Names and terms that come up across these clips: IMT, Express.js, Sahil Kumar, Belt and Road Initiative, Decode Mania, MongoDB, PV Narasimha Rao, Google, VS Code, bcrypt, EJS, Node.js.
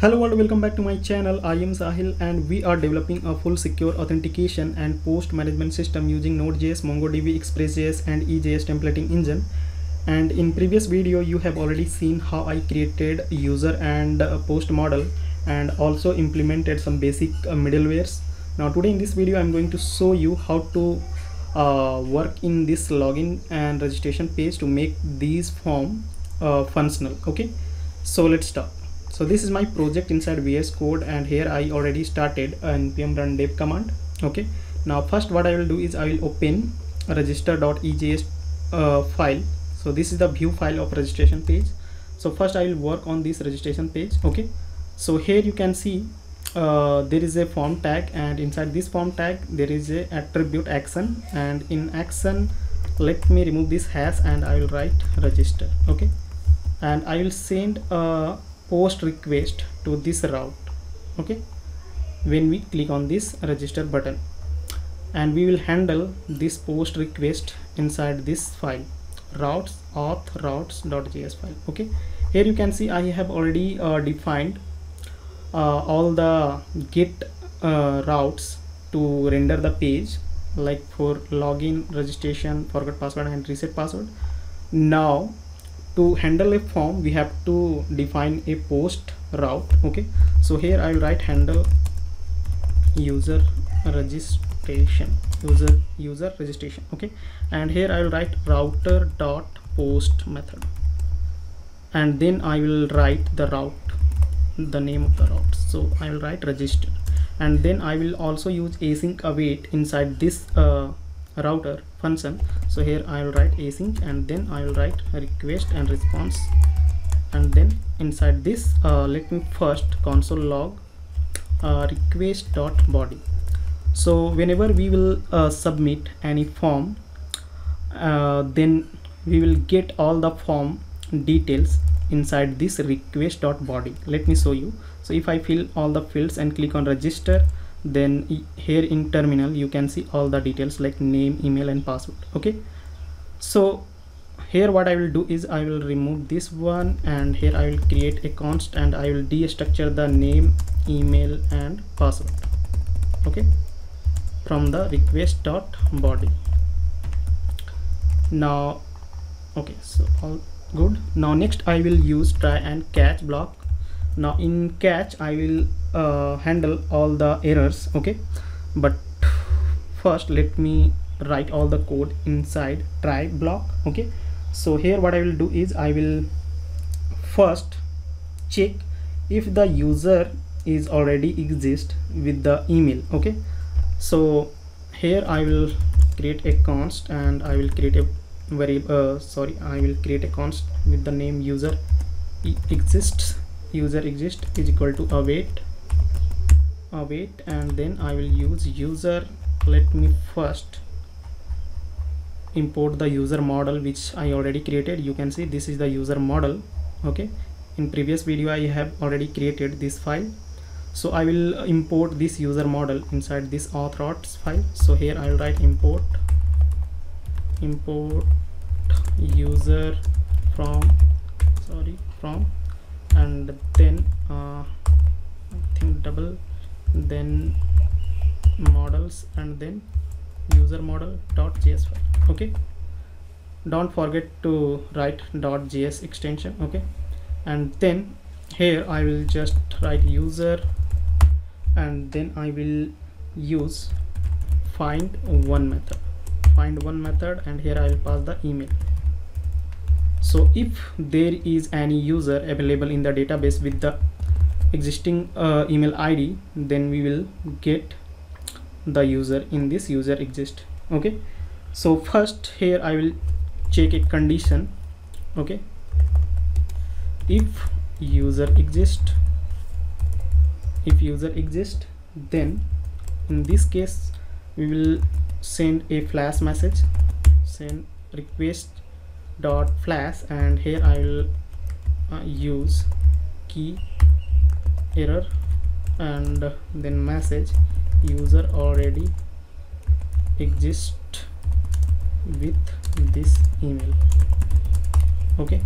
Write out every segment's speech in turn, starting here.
Hello and welcome back to my channel. I am Sahil and we are developing a full secure authentication and post management system using Node.js, MongoDB, Express.js and EJS templating engine. And in previous video you have already seen how I created user and post model and also implemented some basic middlewares. Now today in this video I am going to show you how to work in this login and registration page to make these form functional. Okay, so let's start. So this is my project inside VS Code and here I already started npm run dev command. Okay, now first what I will do is I will open register.ejs file. So this is the view file of registration page. So first I will work on this registration page. Okay, so here you can see there is a form tag and inside this form tag there is a attribute action, and in action let me remove this hash and I will write register. Okay, and I will send a post request to this route. Okay, when we click on this register button, and we will handle this post request inside this file routes auth routes.js file. Okay, here you can see I have already defined all the get routes to render the page, like for login, registration, forgot password and reset password. Now to handle a form we have to define a post route. Okay, so here I will write handle user registration. Okay, and here I will write router dot post method, and then I will write the route, the name of the route. So I will write register, and then I will also use async await inside this router function. So here I will write async, and then I will write request and response, and then inside this let me first console log request dot body. So whenever we will submit any form, then we will get all the form details inside this request dot body. Let me show you. So if I fill all the fields and click on register, then here in terminal you can see all the details like name, email and password. Okay, so here what I will do is I will remove this one, and here I will create a const and I will destructure the name, email and password. Okay, from the request dot body. Now okay, so all good. Now next I will use try and catch block. Now in catch I will handle all the errors. Okay, but first let me write all the code inside try block. Okay, so here what I will do is I will first check if the user is already exist with the email. Okay, so here I will create a const and I will create a variable, I will create a const with the name user exists is equal to await, and then I will use user. Let me first import the user model which I already created. You can see this is the user model. Okay, in previous video I have already created this file, so I will import this user model inside this auth routes file. So here I will write import user from, and then I think double, then models, and then user model .js file. Okay, don't forget to write .js extension. Okay, and then here I will just write user, and then I will use find one method, and here I will pass the email. So if there is any user available in the database with the existing email ID, then we will get the user in this user exist. Okay, so first here I will check a condition. Okay, if user exist, then in this case we will send a flash message, send request dot flash, and here I will use key error and then message user already exist with this email. Okay,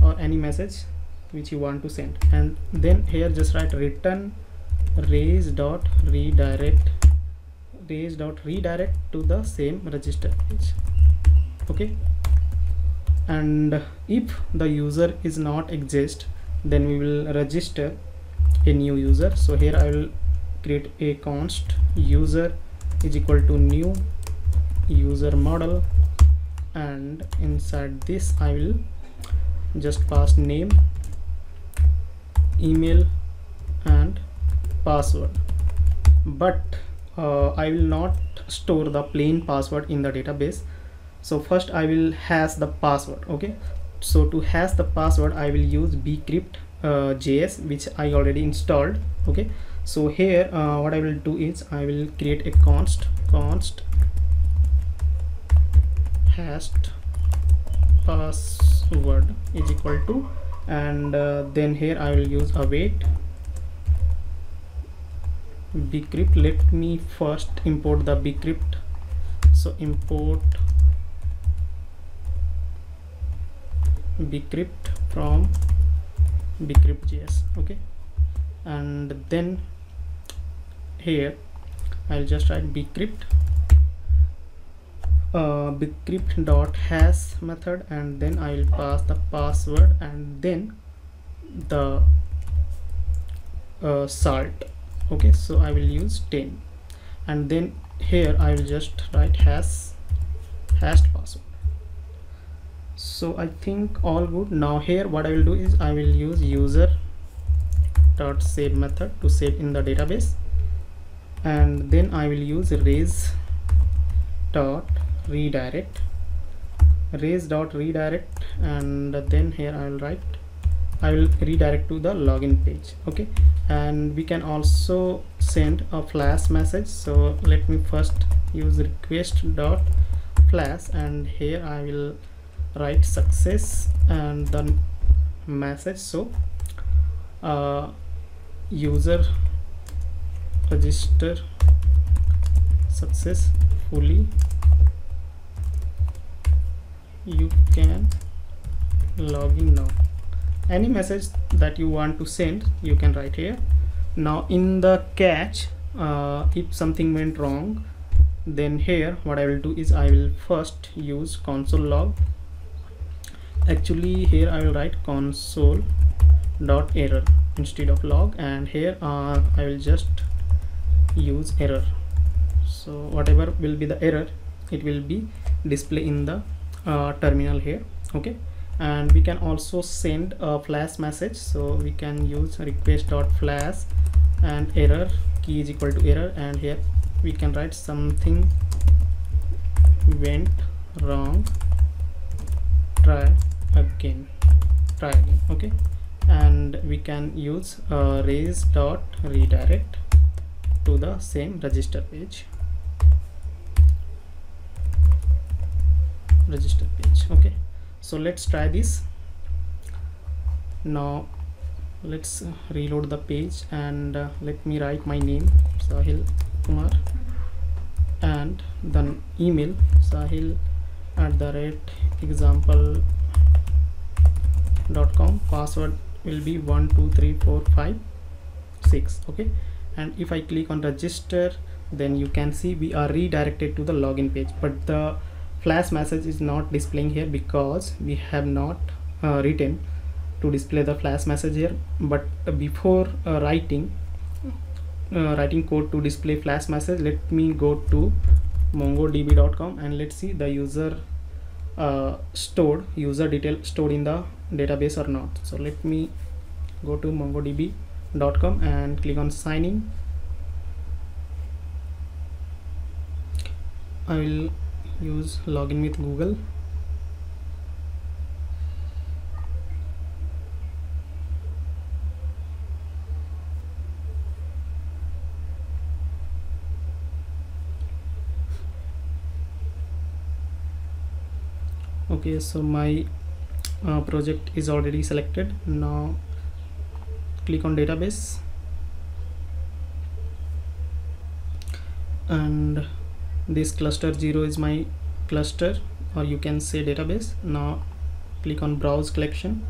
or any message which you want to send, and then here just write return raise.redirect to the same register page. Okay, and if the user is not exist, then we will register a new user. So here I will create a const user is equal to new user model, and inside this I will just pass name, email and password, but I will not store the plain password in the database. So first I will hash the password. Okay, so to hash the password I will use bcrypt.js, which I already installed. Okay, so here what I will do is I will create a const hashed password is equal to, and then here I will use await bcrypt. Let me first import the bcrypt. So import bcrypt from bcrypt.js. okay, and then here I'll just write bcrypt dot hash method, and then I will pass the password and then the salt. Okay, so I will use 10, and then here I will just write hashed password. So I think all good. Now here what I will do is I will use user dot save method to save in the database, and then I will use raise dot redirect and then here I will write redirect to the login page. Okay, and we can also send a flash message. So let me first use request dot flash, and here I will write success and then message. So user register successfully, you can login now. Any message that you want to send you can write here. Now in the catch, if something went wrong, then here what I will do is I will first use console log. Actually here I will write console dot error instead of log, and here I will just use error. So whatever will be the error, it will be displayed in the terminal here. Okay, and we can also send a flash message. So we can use request dot flash and error key is equal to error, and here we can write something went wrong, try again. Okay, and we can use raise dot redirect to the same register page. Okay, so let's try this. Now let's reload the page, and let me write my name Sahil Kumar and then email sahil@example.com, password will be 123456. Okay, and if I click on register, then you can see we are redirected to the login page, but the flash message is not displaying here because we have not written to display the flash message here. But before writing code to display flash message, let me go to mongodb.com and let's see the user user detail stored in the database or not. So let me go to mongodb.com and click on sign in. I will use login with Google, okay. So my project is already selected. Now click on database, and this cluster 0 is my cluster, or you can say database. Now click on browse collection,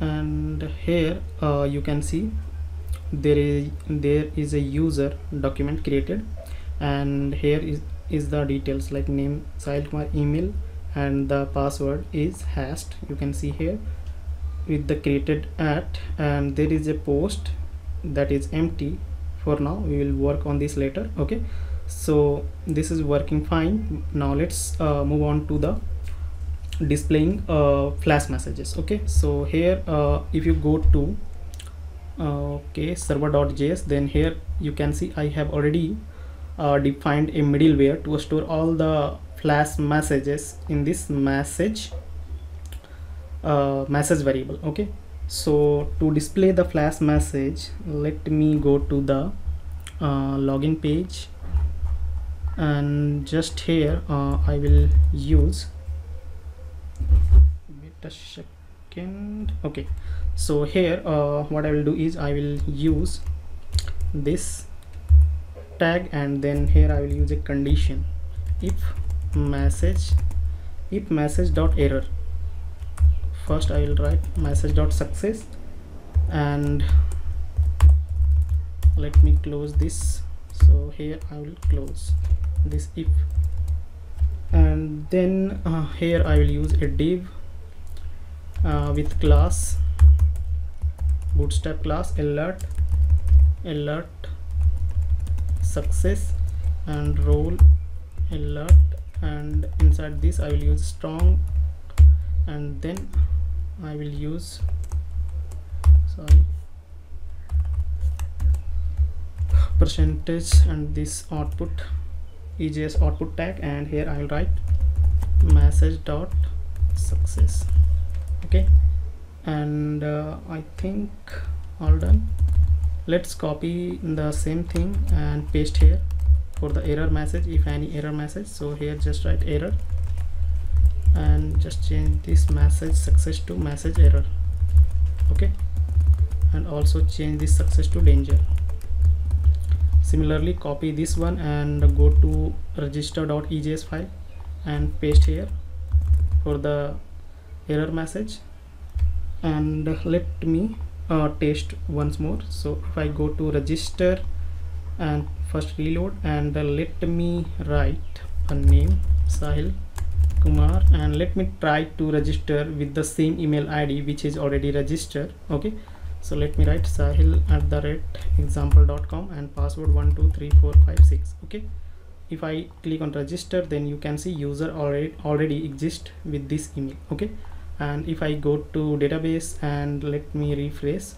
and here you can see there is a user document created, and here is the details like name Sahil Kumar, email, and the password is hashed. You can see here with the created at, and there is a post that is empty for now. We will work on this later. Okay, so this is working fine. Now let's move on to the displaying flash messages. Okay, so here if you go to okay server.js, then here you can see I have already defined a middleware to store all the flash messages in this message variable. Okay, so to display the flash message, let me go to the login page, and just here I will use, wait a second. Okay, so here what I will do is I will use this tag, and then here I will use a condition if message dot error. First I will write message dot success, and let me close this. So here I will close this if, and then here I will use a div with class bootstrap class alert success and role alert, and inside this I will use strong, and then I will use percentage and this output EJS output tag, and here I will write message dot success. Okay, and I think all done. Let's copy the same thing and paste here for the error message, if any error message. So here just write error and just change this message success to message error. Okay, and also change this success to danger. Similarly, copy this one and go to register.ejs file and paste here for the error message. And let me test once more. So if I go to register and first reload, and let me write a name Sahil Kumar, and let me try to register with the same email ID which is already registered. Okay, so let me write sahil@example.com and password 123456. Okay, if I click on register, then you can see user already exists with this email. Okay, and if I go to database and let me refresh,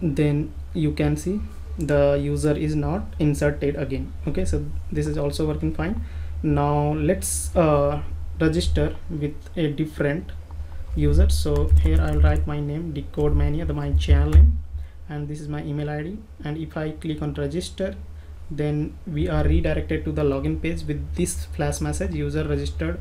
then you can see the user is not inserted again. Okay, so this is also working fine. Now let's register with a different user. So here I will write my name Decode Mania, my channel name, and this is my email ID, and if I click on register, then we are redirected to the login page with this flash message user registered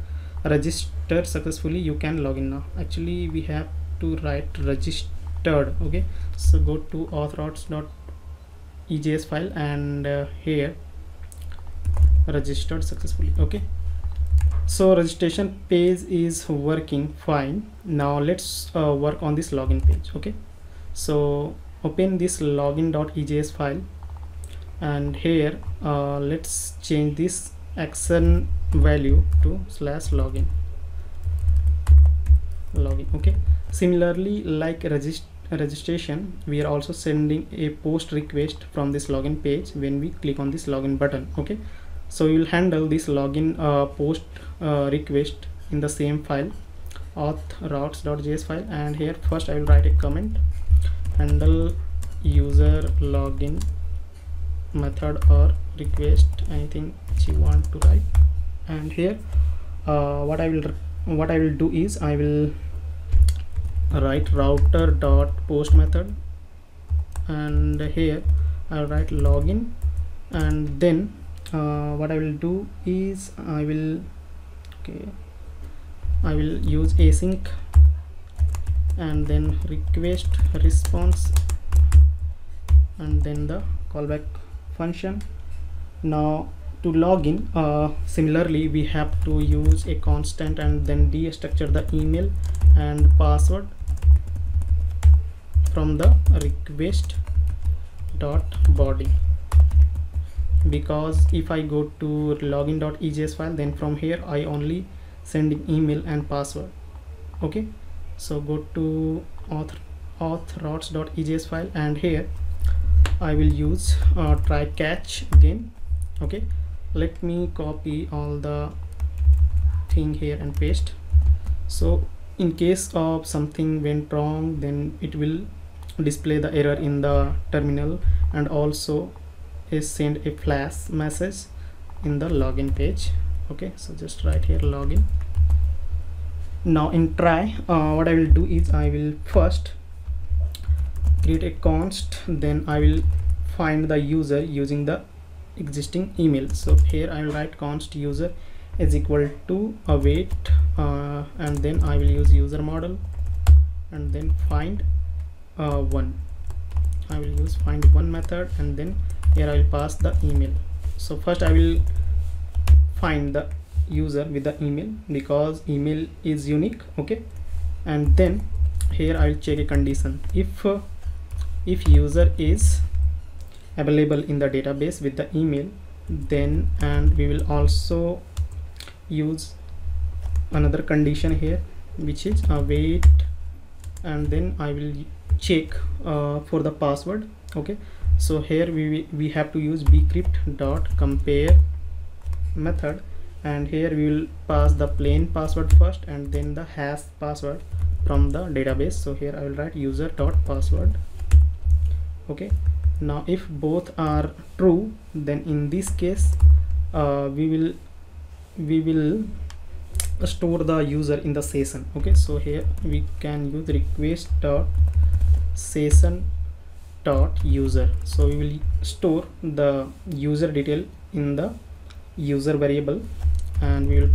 successfully, you can login now. Actually we have to write registered. Okay, so go to auth.ejs file and here registered successfully. Okay, so registration page is working fine. Now let's work on this login page. Okay, so open this login.ejs file, and here let's change this action value to /login. Okay, similarly like registration, we are also sending a post request from this login page when we click on this login button. Okay, so you will handle this login post request in the same file, auth routes.js file, and here first I will write a comment, handle user login method or request, anything which you want to write. And here what I will do is I will write router dot post method, and here I'll write login, and then what I will do is I will use async, and then request response, and then the callback function. Now to login, similarly we have to use a constant and then destructure the email and password, from the request dot body, because if I go to login.ejs file, then from here I only sending email and password. Okay, so go to auth routes.ejs file, and here I will use try catch again. Okay, let me copy all the thing here and paste. So in case of something went wrong, then it will display the error in the terminal and also is send a flash message in the login page. Okay, so just write here login. Now in try, what I will do is I will first create a const, then I will find the user using the existing email. So here I will write const user is equal to await, and then I will use user model and then find one. I will use find one method, and then here I will pass the email. So first I will find the user with the email, because email is unique. Okay, and then here I will check a condition. If user is available in the database with the email, then and we will also use another condition here, which is await, and then I will check for the password. Okay, so here we have to use bcrypt.compare method, and here we will pass the plain password first and then the hash password from the database. So here I will write user.password. Okay, now if both are true, then in this case we will store the user in the session. Okay, so here we can use request dot session dot user. So we will store the user detail in the user variable, and we will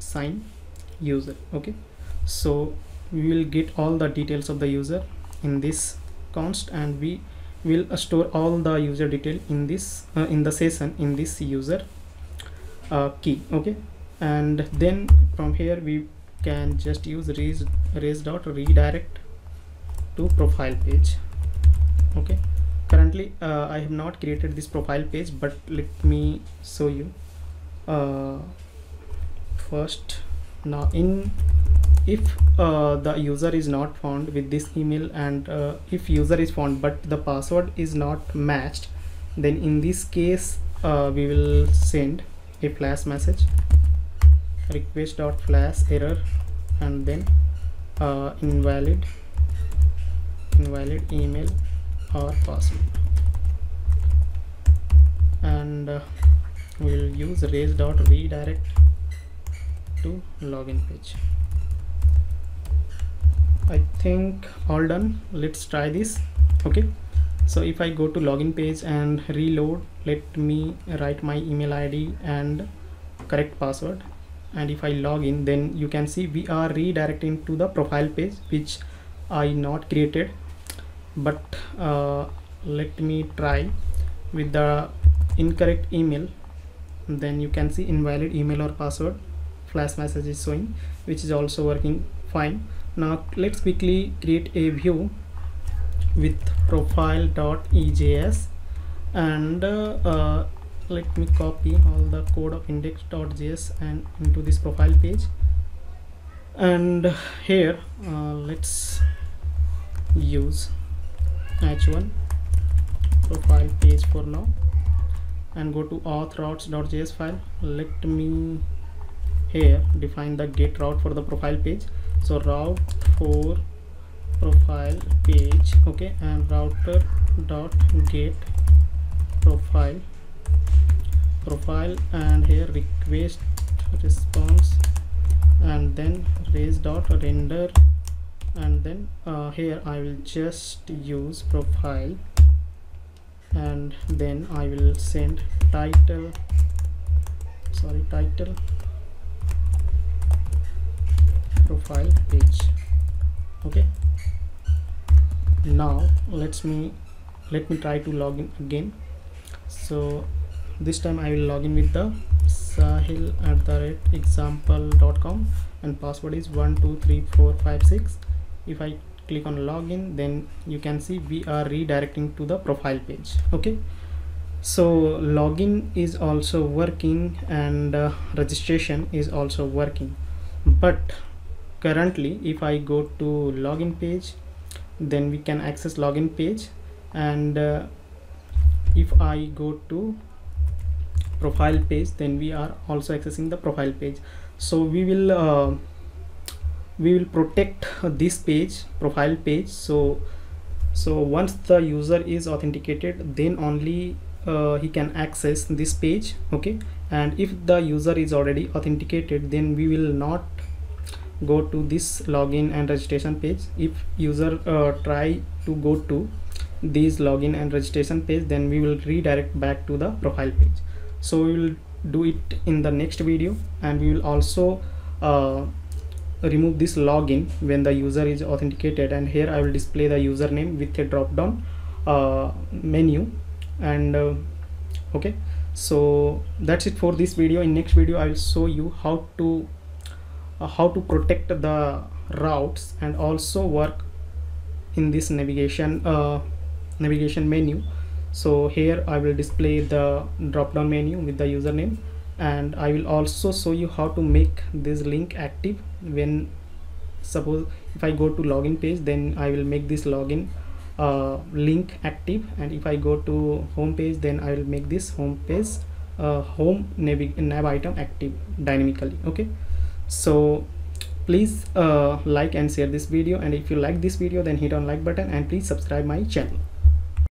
sign user. Okay, so we will get all the details of the user in this const, and we will store all the user detail in this in the session in this user key. Okay, and then from here we can just use res.redirect to profile page. Okay, currently I have not created this profile page, but let me show you first. Now in if the user is not found with this email, and if user is found but the password is not matched, then in this case we will send a flash message request.flash error, and then invalid email or password, and we'll use res.redirect to login page. I think all done. Let's try this. Okay, so if I go to login page and reload, let me write my email ID and correct password, and if I log in, then you can see we are redirecting to the profile page, which I not created. But let me try with the incorrect email, then you can see invalid email or password flash message is showing, which is also working fine. Now let's quickly create a view with profile.ejs, and let me copy all the code of index.js and into this profile page, and here let's use h1 profile page for now, and go to auth routes.js file. Let me here define the get route for the profile page. So route for profile page. Okay, and router dot get profile, and here request response, and then res dot render, and then here I will just use profile, and then I will send title profile page. Okay, now let me try to log in again. So this time I will log in with the sahil@example.com, and password is 123456. If I click on login, then you can see we are redirecting to the profile page. Okay, so login is also working and registration is also working, but currently if I go to login page, then we can access login page, and if I go to profile page, then we are also accessing the profile page. So we will protect this page, profile page. So once the user is authenticated, then only he can access this page. Okay, and if the user is already authenticated, then we will not go to this login and registration page. If user try to go to this login and registration page, then we will redirect back to the profile page. So we will do it in the next video, and we will also remove this login when the user is authenticated. And here I will display the username with a drop down menu, and okay, so that's it for this video. In next video I will show you how to protect the routes and also work in this navigation menu. So here I will display the drop down menu with the username, and I will also show you how to make this link active. When suppose if I go to login page, then I will make this login link active, and if I go to home page, then I will make this home page home nav item active dynamically. Okay, so please like and share this video, and if you like this video then hit on like button and please subscribe my channel.